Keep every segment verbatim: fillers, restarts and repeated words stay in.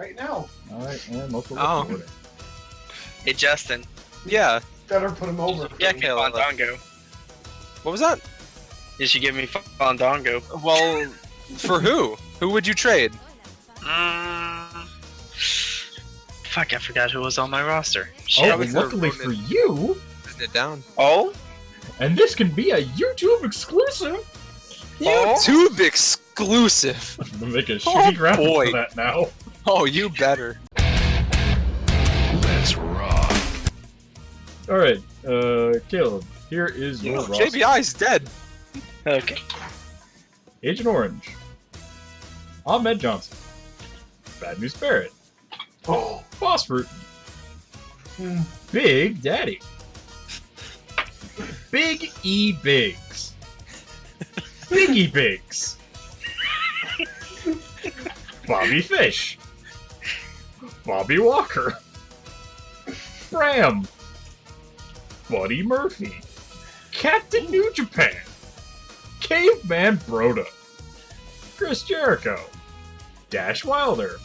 right now. All right, and local oh. reporter. Hey, Justin. Yeah. Better put him over. Yeah, Fandango. What was that? You should give me Fandango. Well, for who? Who would you trade? Um, fuck, I forgot who was on my roster. Shit, oh, luckily for you. Isn't it down? Oh? And this can be a YouTube exclusive. Oh? YouTube exclusive. I'm gonna make a shitty graphic oh, for that now. Oh, you better. Let's rock. Alright, uh, Caleb, here is your no, roster. J B I's dead. Okay. Agent Orange. Ahmed Johnson. Bad News Barrett. Oh. Boss Bruton. Mm. Big Daddy. Big E Biggs. Big E Biggs. Bobby Fish. Bobby Walker. Bram. Buddy Murphy. Captain New Japan. Caveman Broda. Chris Jericho. Dash Wilder.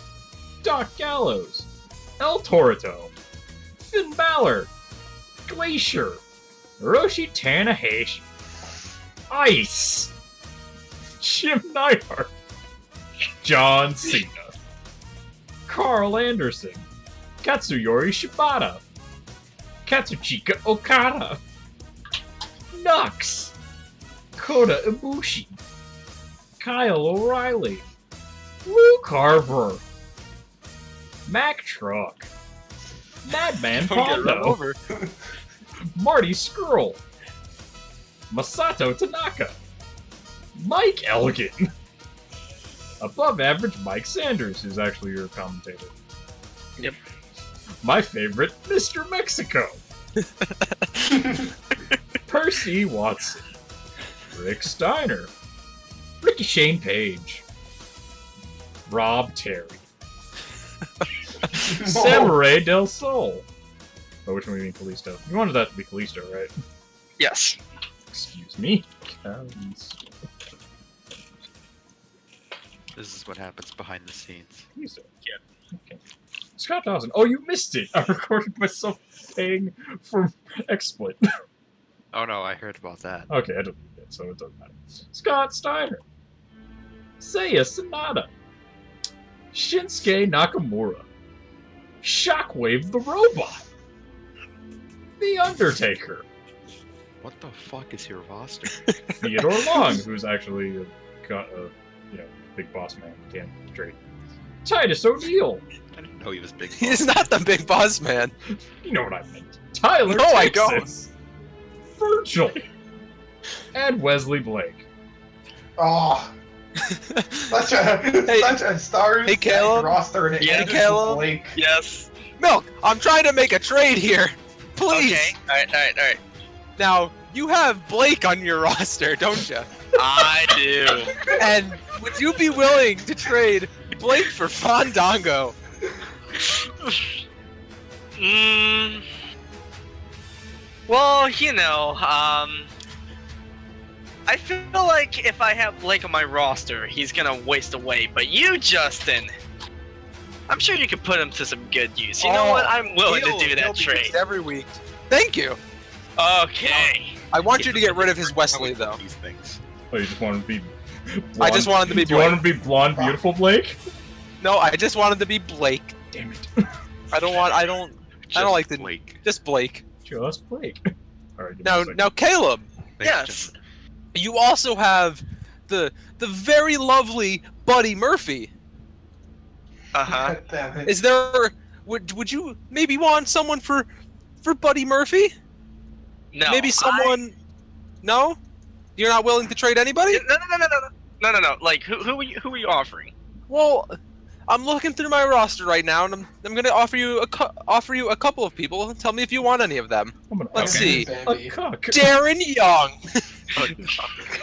Doc Gallows. El Torito. Finn Balor. Glacier. Roshi Tanahashi. Ice. Jim Neidhart. John Cena. Carl Anderson. Katsuyori Shibata. Katsuchika Okada. Nux. Kota Ibushi. Kyle O'Reilly. Luke Harper. Mack Truck. Madman Pondo. Marty Skrull. Masato Tanaka. Mike Elgin. Above average Mike Sanders, who's actually your commentator. Yep. My favorite, Mister Mexico. Percy Watson. Rick Steiner. Ricky Shane Page. Rob Terry. Samurai Del Sol. Oh, which one do you mean Kalisto? You wanted that to be Kalisto, right? Yes. Excuse me. Kalisto. This is what happens behind the scenes. Kalisto. Yeah. Okay. Scott Dawson. Oh, you missed it. I recorded myself paying for XSplit. Oh no, I heard about that. Okay, I didn't read it, so it doesn't matter. Scott Steiner. Seiya Sanada. Shinsuke Nakamura. Shockwave the Robot. The Undertaker. What the fuck is your roster? Theodore Long, who's actually a, got a, you know, Big Boss Man. Can't trade. Titus O'Neil. I didn't know he was Big Boss. He's not the Big Boss Man. You know what I meant. Tyler no, Texas. I don't. Virgil. And Wesley Blake. Oh. Such a hey, such a stars hey, Caleb. roster and yeah, Caleb. Blake. Yes. Milk, I'm trying to make a trade here. Please. Okay. All right. All right. All right. Now you have Blake on your roster, don't you? I do. And would you be willing to trade Blake for Fandango? Mm. Well, you know, um, I feel like if I have Blake on my roster, he's gonna waste away. But you, Justin. I'm sure you could put him to some good use. You oh, know what? I'm willing to do that trade every week. Thank you. Okay. I want yeah, you to get rid of his Wesley though. These things. Oh, you just want to be. Blonde. I just wanted to be. Do you want to be blonde, beautiful Blake? No, I just wanted to be Blake. Damn it. I don't want. I don't. Just I don't like the. Blake. Just Blake. Just Blake. All right. Now, now, Caleb. Thanks, yes. Justin. You also have the the very lovely Buddy Murphy. Uh huh. Is there? Would would you maybe want someone for, for Buddy Murphy? No. Maybe someone. I... No. You're not willing to trade anybody? No, no, no, no, no, no, no, no. Like who who are you, who are you offering? Well, I'm looking through my roster right now, and I'm I'm gonna offer you a cu- offer you a couple of people. Tell me if you want any of them. I'm gonna Let's okay. see. A cook. Darren Young. A cook.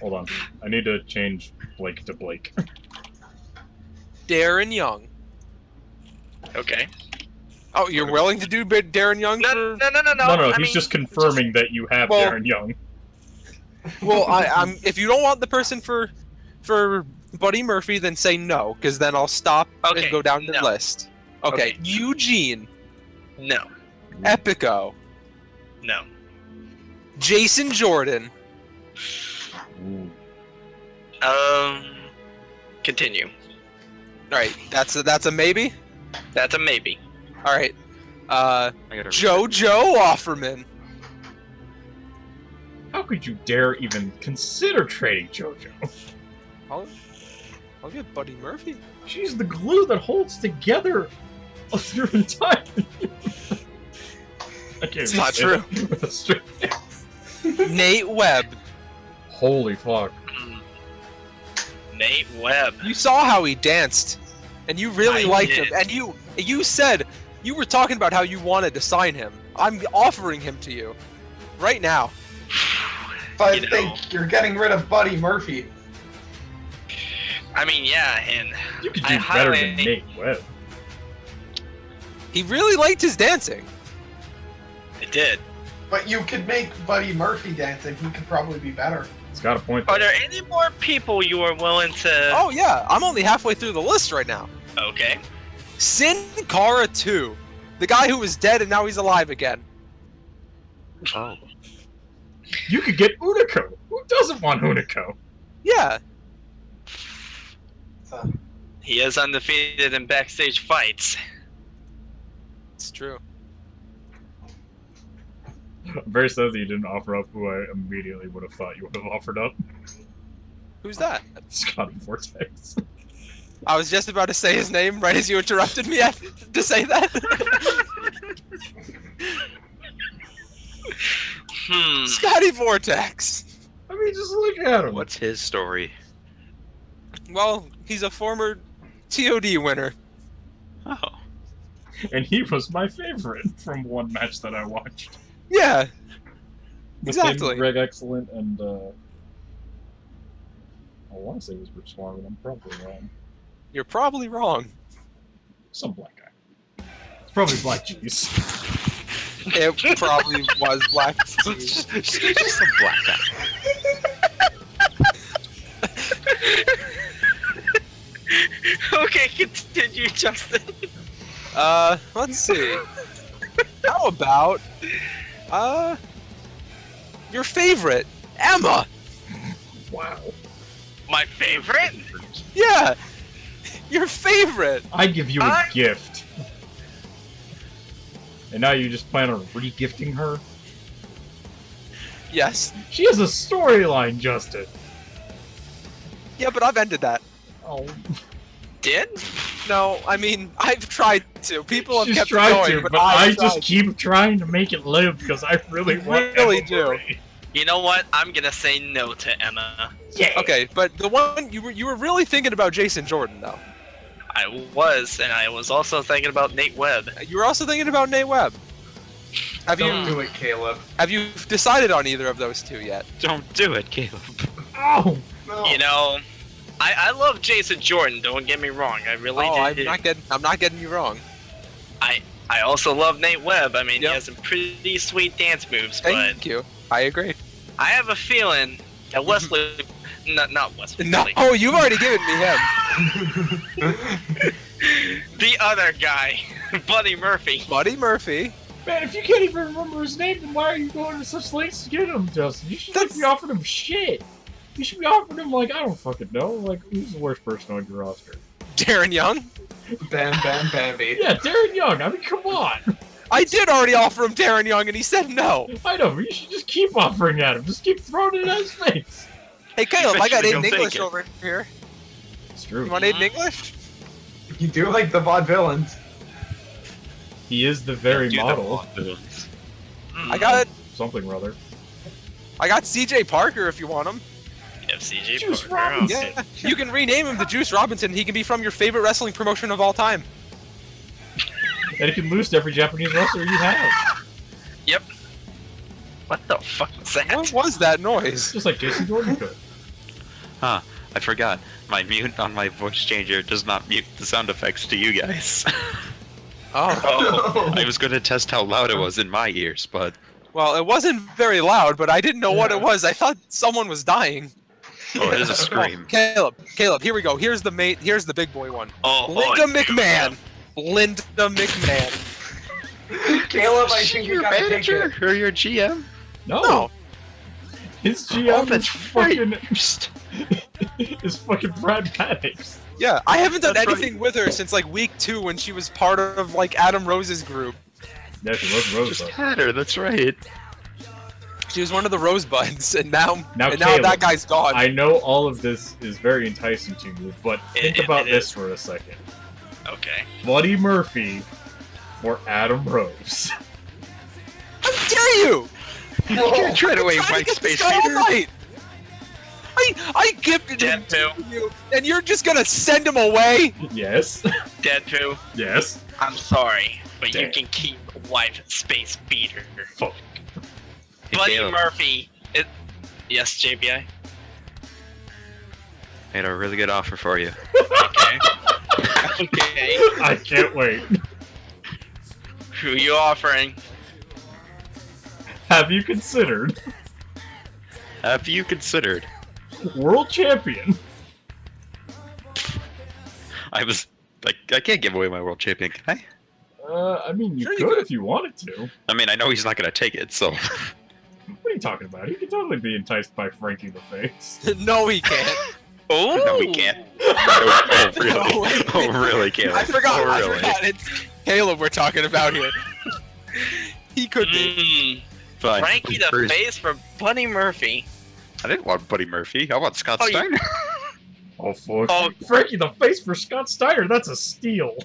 Hold on. I need to change Blake to Blake. Darren Young. Okay. Oh, you're willing to do Darren Young? No, for... no, no, no, no. No, no, he's I mean, just confirming just... that you have well, Darren Young. Well, I, I'm. If you don't want the person for, for Buddy Murphy, then say no, because then I'll stop okay, and go down no. the list. Okay. okay. Eugene. No. Epico. No. Jason Jordan. Um. Continue. All right. That's a, that's a maybe. That's a maybe. All right. Uh, JoJo Offerman. How could you dare even consider trading JoJo? I'll, I'll get Buddy Murphy. She's the glue that holds together your entire. It's not true. Nate Webb. Holy fuck. Nate Webb. You saw how he danced, and you really I liked did. him, and you you said you were talking about how you wanted to sign him. I'm offering him to you, right now. But you I know. think you're getting rid of Buddy Murphy. I mean, yeah, and you could do I better than Nate Webb. He really liked his dancing. It did. But you could make Buddy Murphy dance, and he could probably be better. It's got a point. There. Are there any more people you are willing to? Oh yeah, I'm only halfway through the list right now. Okay. Sin Cara two, the guy who was dead and now he's alive again. Oh. You could get Unico. Who doesn't want Unico? Yeah. He is undefeated in backstage fights. It's true. I'm very sad that you didn't offer up who I immediately would have thought you would have offered up. Who's that? Scotty Vortex. I was just about to say his name right as you interrupted me to say that. hmm. Scotty Vortex. I mean, just look at him. What's his story? Well, he's a former T O D winner. Oh. And he was my favorite from one match that I watched. Yeah, with exactly. Greg Excellent and, uh... I want to say it was Rich Swan, but I'm probably wrong. You're probably wrong. Some black guy. It's probably Black Cheese. It probably was Black Cheese. Just some black guy. Okay, continue, Justin. Uh, let's see. How about... Uh, your favorite, Emma. Wow. My favorite? Yeah. Your favorite. I give you a I... gift. And now you just plan on re-gifting her? Yes. She has a storyline, Justin. Yeah, but I've ended that. Oh. Did? No, I mean, I've tried to. People have She's kept tried going, to, but, but I just tried. keep trying to make it live because I really want really Emma do. Murray. You know what? I'm gonna say no to Emma. Yeah. Okay, but the one you were you were really thinking about Jason Jordan though. I was, and I was also thinking about Nate Webb. You were also thinking about Nate Webb. Have Don't you, do it, Caleb. Have you decided on either of those two yet? Don't do it, Caleb. Oh. No. You know. I, I love Jason Jordan, don't get me wrong. I really oh, do. I'm not getting I'm not getting you wrong. I I also love Nate Webb. I mean, yep. He has some pretty sweet dance moves, Thank but Thank you. I agree. I have a feeling that Wesley not not Wesley. No. Oh, you've already given me him. The other guy, Buddy Murphy. Buddy Murphy. Man, if you can't even remember his name, then why are you going to such lengths to get him, Justin? You should That's... be offering him shit. You should be offering him, like, I don't fucking know, like, who's the worst person on your roster? Darren Young? Bam Bam Bambi. Yeah, Darren Young, I mean, come on! I did already offer him Darren Young, and he said no! I know, but you should just keep offering at him, just keep throwing it at his face! Hey, Caleb, I got Aiden English over here. It's true. You want Aiden English? You do like the vaudevillains. He is the very model. The I got... Something, rather. I got C J Parker if you want him. C J Juice Parker. Robinson. Yeah. You can rename him to Juice Robinson. He can be from your favorite wrestling promotion of all time. And he can lose to every Japanese wrestler you have. Yep. What the fuck was that? What was that noise? Just like Jason Jordan could. Huh. I forgot. My mute on my voice changer does not mute the sound effects to you guys. Oh. oh. I was going to test how loud it was in my ears, but... Well, it wasn't very loud, but I didn't know yeah. what it was. I thought someone was dying. Oh, it is a scream. Oh, Caleb, Caleb, here we go. Here's the mate. Here's the big boy one. Oh, Linda oh, McMahon. Linda McMahon. Caleb, I think you got to take it. Is she your manager or your G M? No. no. His G M oh, that's is right. fucking is fucking Brad Maddox. Yeah, I haven't done that's anything right. with her since like week two when she was part of like Adam Rose's group. Yeah, she was Rose. Just had her. That's right. She was one of the Rosebuds, and now now, and now Caleb, that guy's gone. I know all of this is very enticing to you, but it, think it, about it this is. for a second. Okay. Buddy Murphy for Adam Rose. How dare you! You can't try to away Mike Space Peter. I, I gifted him to you, and you're just gonna send him away? Yes. Deadpool. Yes. I'm sorry, but Damn. you can keep Wife Space Beater. Fuck. Buddy Caleb. Murphy. It, yes, J B I? I had a really good offer for you. Okay. Okay. I can't wait. Who are you offering? Have you considered? Have you considered? World champion. I was like, I can't give away my world champion, can I? Uh, I mean, you sure could you if you wanted to. I mean, I know he's not gonna take it, so. What are you talking about? He could totally be enticed by Frankie the Face. No, he can't. Oh, no, he can't. No, oh, really? No, oh, really, Caleb? I forgot. Oh, really? I forgot. It's Caleb we're talking about here. He could be. Mm, Fine. Frankie the Bruce. Face for Buddy Murphy. I didn't want Buddy Murphy. I want Scott oh, Steiner. You... Oh, fuck. Oh, Frankie the Face for Scott Steiner. That's a steal.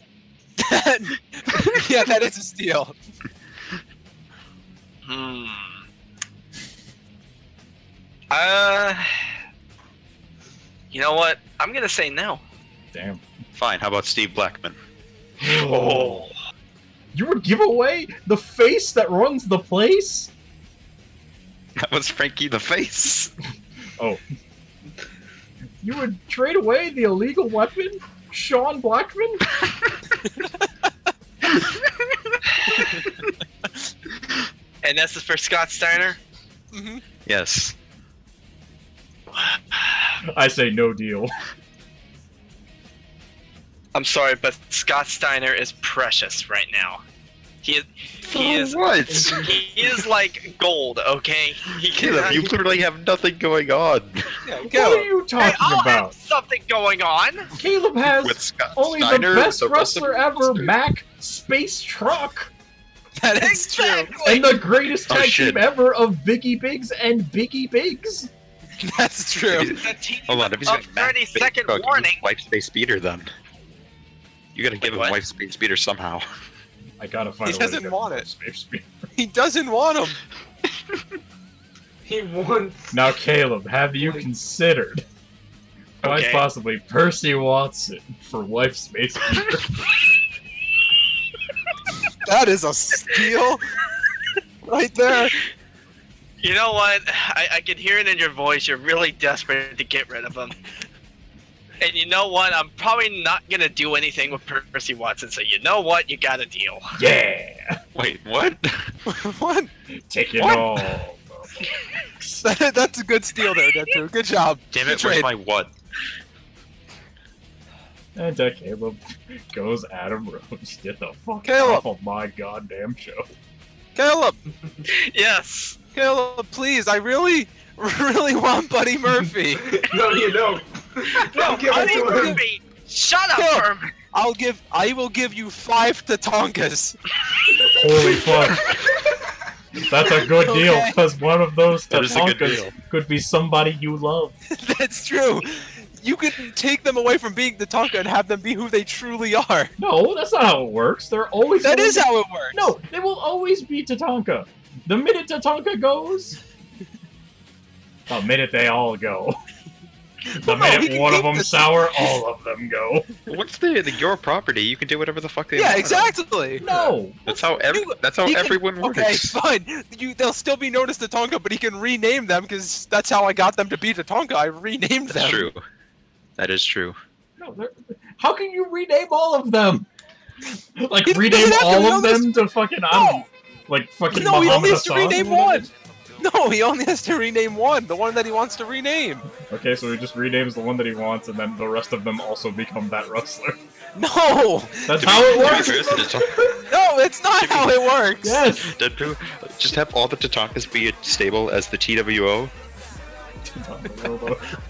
Yeah, that is a steal. Hmm. Uh, you know what? I'm going to say no. Damn. Fine. How about Steve Blackman? Oh. You would give away the face that runs the place? That was Frankie the Face. Oh. You would trade away the illegal weapon? Sean Blackman? And that's for Scott Steiner? Mm-hmm. Yes. I say no deal. I'm sorry, but Scott Steiner is precious right now. He is. He is. What? He is like gold. Okay. He Caleb, you literally have nothing going on. Yeah, what Caleb, are you talking I, I'll about? Have something going on. Caleb has only Steiner, the best the wrestler ever, Mac Space Truck. That is exactly. true. And the greatest tag oh, team ever of Big E Biggs and Big E Biggs. That's true. Hold on. If he's got thirty-second warning. Wife Space Beater then. You gotta Wait, give him what? Wife Space Beater somehow. I gotta find he doesn't want it. He doesn't want him. He wants. Now, Caleb, have you considered quite okay. possibly Percy Watson for Wife Space Beater? That is a steal right there. You know what? I, I can hear it in your voice. You're really desperate to get rid of him. And you know what? I'm probably not going to do anything with Percy Watson, so you know what? You got a deal. Yeah! Wait, what? What? Take it what? all. that, that's a good steal there, Deadpool. Good job. Damn it, where's my what? And uh, Caleb goes Adam Rose. Get the fuck Caleb. off of my goddamn show. Caleb! Yes! Caleb, please, I really, really want Buddy Murphy. No, you don't. No, give Buddy it to Murphy! Him. Shut up, Herm! I'll give- I will give you five Tatankas. Holy fuck. That's a good okay. deal, because one of those Tatankas could be somebody you love. That's true. You could take them away from being the Tonka and have them be who they truly are. No, that's not how it works. They're always- That always... is how it works! No, they will always be Tatanka. The minute Tatanka goes... The minute they all go. The minute no, one of them the... sour, all of them go. Once they're your property, you can do whatever the fuck they yeah, want. Yeah, exactly. No. That's how ev- you, That's how everyone can, works. Okay, fine. You, they'll still be known as the Tonka, but he can rename them, because that's how I got them to be the Tonka. I renamed that's them. That's true. That is true. No, how can you rename all of them? Like, rename all of them to fucking... No. Like, fucking No, Muhammad he only has to rename one. No, he only has to rename one, the one that he wants to rename. Okay, so he just renames the one that he wants, and then the rest of them also become that wrestler. No! That's how it works! No, it's not how it works! Yes! Deadpool, just have all the Tatankas be as stable as the T W O.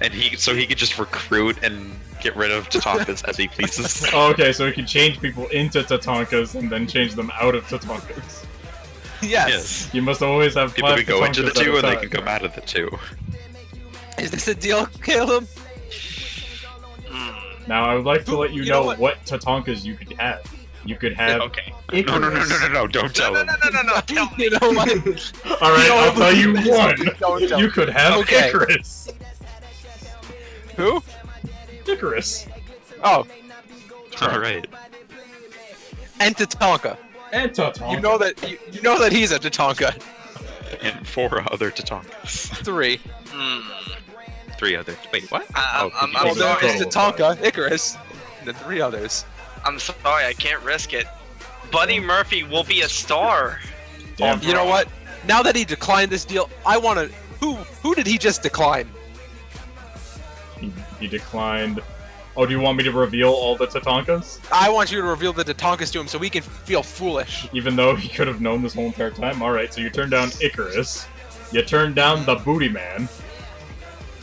And he, so he could just recruit and get rid of Tatankas as he pleases. Oh, okay, so he can change people into Tatankas and then change them out of Tatankas. Yes. yes. You must always have people can go into the two and they can come out of the two. Is this a deal, Caleb? Now, I would like to let you, you know, know what? what Tatankas you could have. You could have... Yeah, okay. Icarus. No, no, no, no, no, no, don't tell him. No, no, no, no, no, tell me. You know what? All right, no, I'll tell you one. Don't tell you could have okay. Icarus. Who? Icarus. Oh. All right. And Tatanka. And Tatanka. You know that you, you know that he's a Tatanka. And four other Tatankas. Three. Mm. Three other. Wait, what? Uh, oh, I'm, I'm sorry. It's Tatanka, Icarus, and the three others. I'm sorry, I can't risk it. Buddy Murphy will be a star. Damn. You know what? Now that he declined this deal, I want to... Who Who did he just decline? He, he declined... Oh, do you want me to reveal all the Tatankas? I want you to reveal the Tatankas to him so we can feel foolish. Even though he could have known this whole entire time? Alright, so you turned down Icarus. You turned down the Booty Man.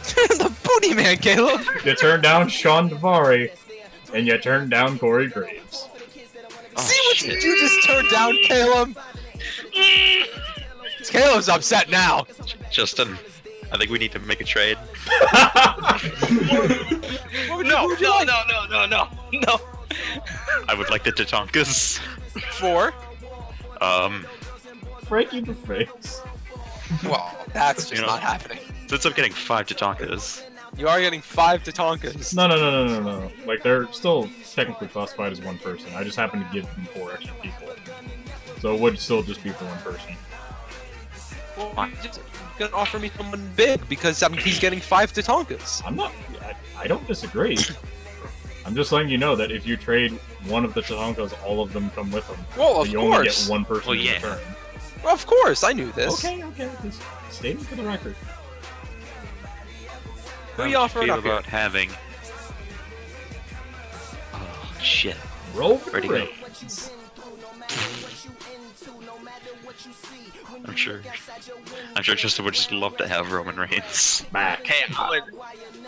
The Booty Man, Caleb! You turned down Sean Daivari. And you turned down Corey Graves. Oh, see what shit. You just turned down, Caleb? Caleb's upset now. Justin, I think we need to make a trade. No, no, like? no, no, no, no, no. I would like the Tatankas. For? Um. Frankie the Face. Well, that's just you know, not happening. Since I'm getting five Tatankas. You are getting five Tatankas. No, no, no, no, no, no. Like, they're still technically classified as one person. I just happen to give them four extra people. So it would still just be for one person. Well, I'm just going to offer me someone big because I mean, he's getting five Tatankas. I'm not... I, I don't disagree. I'm just letting you know that if you trade one of the Tatankas, all of them come with them. Well, so of you course. You only get one person well, in yeah. return. Well, of course. I knew this. Okay, okay. Just stating for the record. What do you offer feel up about here? Having? Oh shit! Roll for go. I'm sure. I'm sure Justin would just love to have Roman Reigns back. Hey, I would.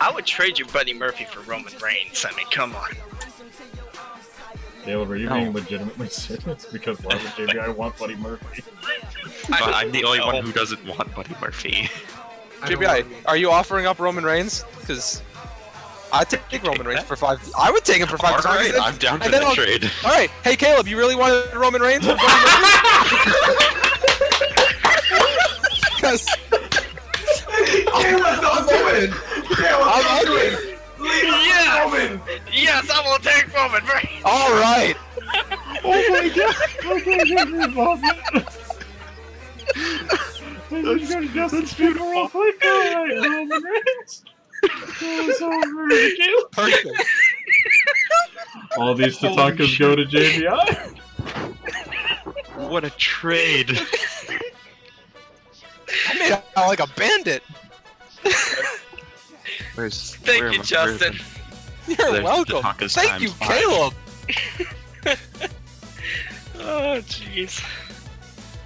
I would trade you Buddy Murphy for Roman Reigns. I mean, come on. Caleb, are you no. being legitimately serious? Because why would J B I like, want Buddy Murphy? I'm the only one who doesn't want Buddy Murphy. J B I, are you offering up Roman Reigns? Because I'd take, take Roman Reigns for five. I would take him for five. All right, times. I'm down for the I'll... trade. All right, hey Caleb, you really wanted Roman Reigns? Because Caleb's not doing. Caleb's doing. Yes, Roman. Yes, I will take Roman Reigns. All right. Oh my God. Oh my God. That's, you got Justin's funeral. Like, all right, Roman Reigns. That was over. Perfect. All these Tatankas go to J B I. What a trade! I made out like a bandit. Where's, Thank where you, I, Justin. You're There's welcome. Thank you, five. Caleb. Oh, jeez.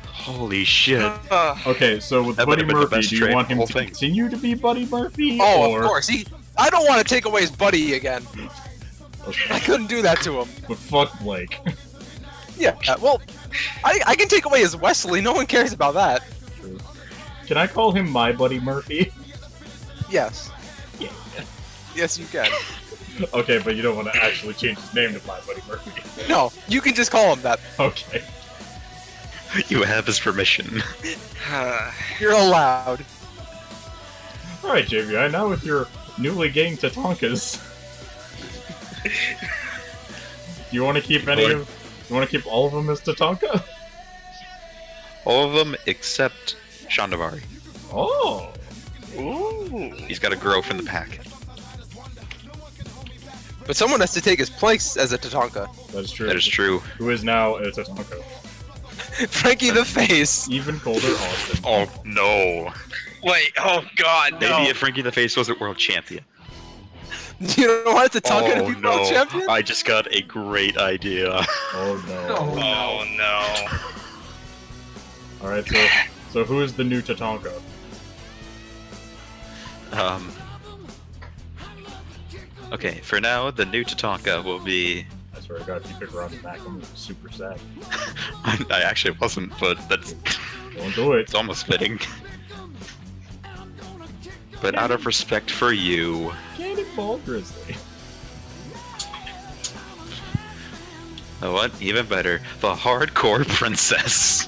Holy shit. Uh, okay, so with Buddy Murphy, do you want him to thing. continue to be Buddy Murphy? Oh, or... of course. He, I don't want to take away his buddy again. Okay. I couldn't do that to him. But fuck Blake. Yeah, well, I, I can take away his Wesley. No one cares about that. True. Can I call him my Buddy Murphy? Yes. Yeah. Yes, you can. Okay, but you don't want to actually change his name to my Buddy Murphy. No, you can just call him that. Okay. You have his permission. You're allowed. Alright, J B I, now with your newly gained Tatankas. Do you want to keep any of... You want to keep all of them as Tatanka? All of them except Sean Daivari. Oh! Ooh! He's got to grow from the pack. But someone has to take his place as a Tatanka. That is true. That is true. Who is now a Tatanka? Frankie the Face. Even colder Austin. Oh, no. Wait, oh god, no. Maybe if Frankie the Face wasn't world champion. You don't want the Tonka oh, to be no. world champion? I just got a great idea. Oh, no. Oh, oh no. no. Alright, so, so who is the new Tatanka? Um... Okay, for now, the new Tatanka will be... I swear to God, if you pick Robbie back, I'm super sad. I, I actually wasn't, but that's... Don't do it. It's almost fitting. But out of respect for you... Cannonball Grizzly. Oh, what? Even better. The Hardcore Princess.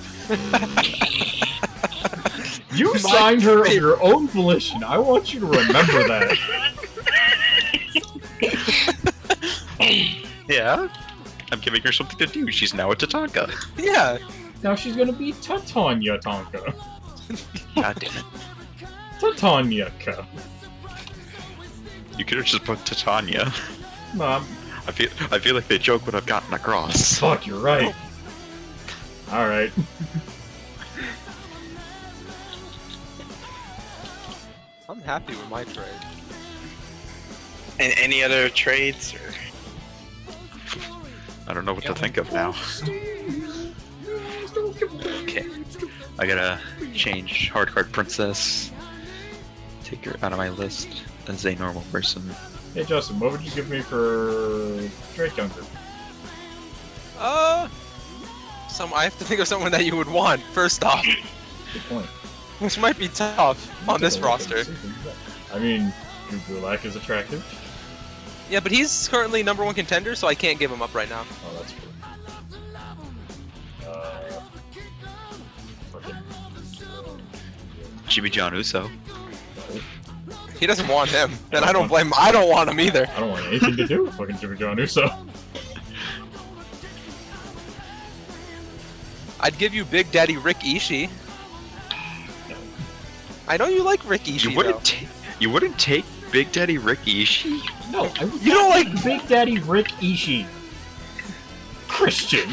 You My signed her favorite. Of your own volition. I want you to remember that. Yeah? I'm giving her something to do. She's now a Tatanka. Yeah. Now she's gonna be Tatanya Tonka. God damn it. Tatanyaka. You could have just put Titania. Mom. I feel I feel like the joke would have gotten across. Fuck, you're right. Oh. Alright. I'm happy with my trade. And any other trades? Or... I don't know what yeah. to think of now. Okay. I gotta change Hardcore Princess. Take her out of my list as a normal person. Hey Justin, what would you give me for Drake Younger? Uh, some I have to think of someone that you would want first off. Good point. Which might be tough you on this roster. I mean, Drew Gulak is attractive. Yeah, but he's currently number one contender, so I can't give him up right now. Oh, that's true. Uh, fucking. Jimmy John Uso. He doesn't want him, and I don't blame him. I don't want him either. I don't want anything to do with fucking Jimmy John Uso. I'd give you Big Daddy Rick Ishii. No. I know you like Rick Ishii, you wouldn't t- You wouldn't take Big Daddy Rick Ishii? No, I would you don't like Big Daddy Rick Ishii. Christian.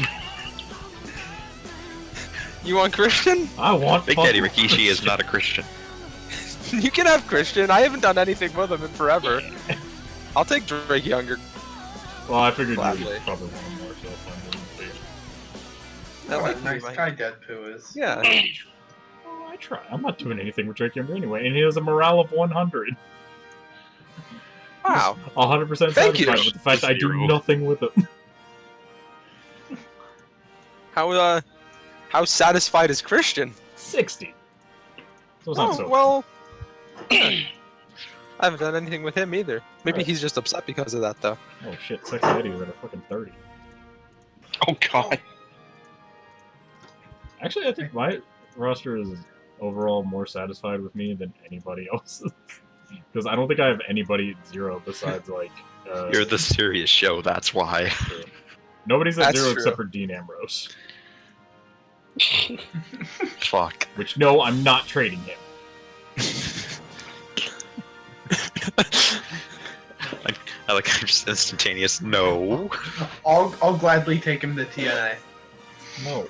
You want Christian? I want Big Daddy Rick Ishii is not a Christian. You can have Christian. I haven't done anything with him in forever. Yeah. I'll take Drake Younger. Well, I figured Gladly. You would probably want him more, so I'll find him. What a nice guy Deadpool is. Yeah. Oh, I try. I'm not doing anything with Drake Younger anyway, and he has a morale of one hundred. Wow. one hundred percent satisfied Thank you. With the fact that I do nothing with him. How, uh, how satisfied is Christian? sixty. So it's oh, not so well... I haven't done anything with him either. Maybe right. He's just upset because of that, though. Oh shit, Sexy Eddie was at a fucking thirty. Oh god. Actually, I think my roster is overall more satisfied with me than anybody else's. Because I don't think I have anybody at zero besides, like... Uh... You're the serious show, that's why. Nobody's at that's zero true. Except for Dean Ambrose. Fuck. Which, no, I'm not trading him. I, I like I'm just instantaneous. No, I'll I'll gladly take him to T N A. No.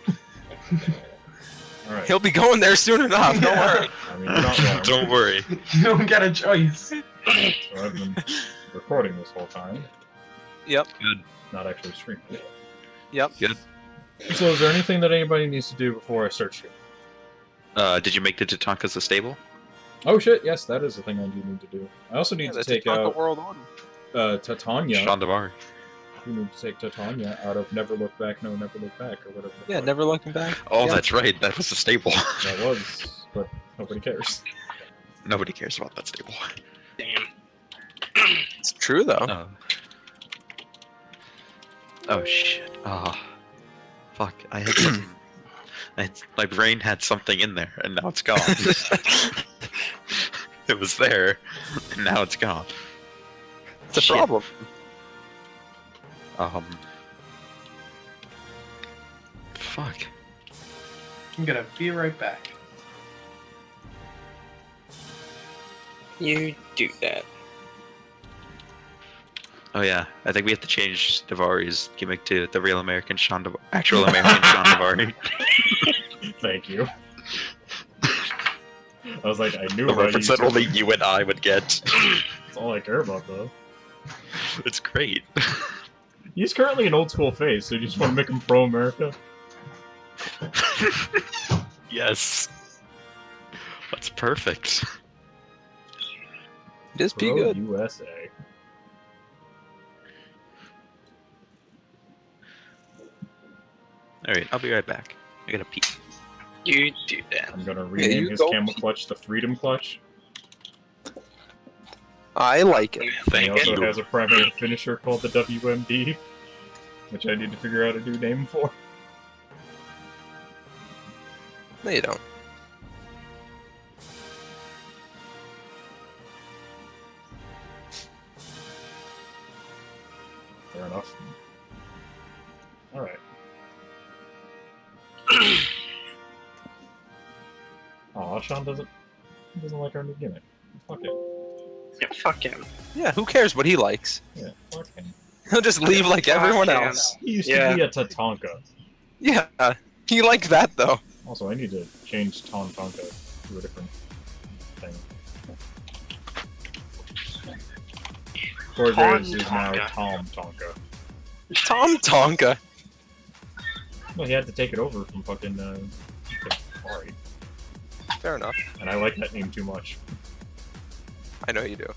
All right. He'll be going there soon enough. Don't worry. I mean, not don't worry. You don't get a choice. Right, so I've been recording this whole time. Yep. Good. Not actually streaming. Yep. Good. So, is there anything that anybody needs to do before I search here? Uh, did you make the Tatankas a stable? Oh shit, yes, that is the thing I do need to do. I also need yeah, to take Tatanka out World Order. Uh, Titania. Sean Devar. You need to take Titania out of Never Look Back, No Never Look Back, or whatever. Yeah, Never Looking Back. Oh, yeah. That's right, that was a stable. That was, but nobody cares. Nobody cares about that stable. Damn. It's true, though. Uh, oh shit. Ah. Oh, fuck, I had some... It's, my brain had something in there, and now it's gone. It was there, and now it's gone. It's a Shit. Problem. Um. Fuck. I'm gonna be right back. You do that. Oh yeah, I think we have to change Daivari gimmick to the real American Sean, Daivari, actual American Sean Daivari. Thank you. I was like, I knew. The reference that only you and I would get. That's all I care about, though. It's great. He's currently an old school face, so you just want to make him pro America. Yes. That's perfect. Just be good. U S A. Alright, I'll be right back. I gotta pee. You do that. I'm gonna rename yeah, his go camel pee. Clutch the Freedom Clutch. I like it. Thank he also you. Has a primary finisher called the W M D, which I need to figure out a new name for. No, you don't. Fair enough. Alright. Aw, Sean doesn't doesn't like our new gimmick. Fuck it. Yeah, fuck him. Yeah, who cares what he likes? Yeah, fuck him. He'll just leave like fuck everyone him. Else. He used yeah. to be a Tatanka. Yeah, he liked that though. Also, I need to change Tom Tonka to a different thing. Corey Graves is now Tom Tonka. Tom Tonka? Well, he had to take it over from fucking, uh, Ari. Fair enough. And I like that name too much. I know you do.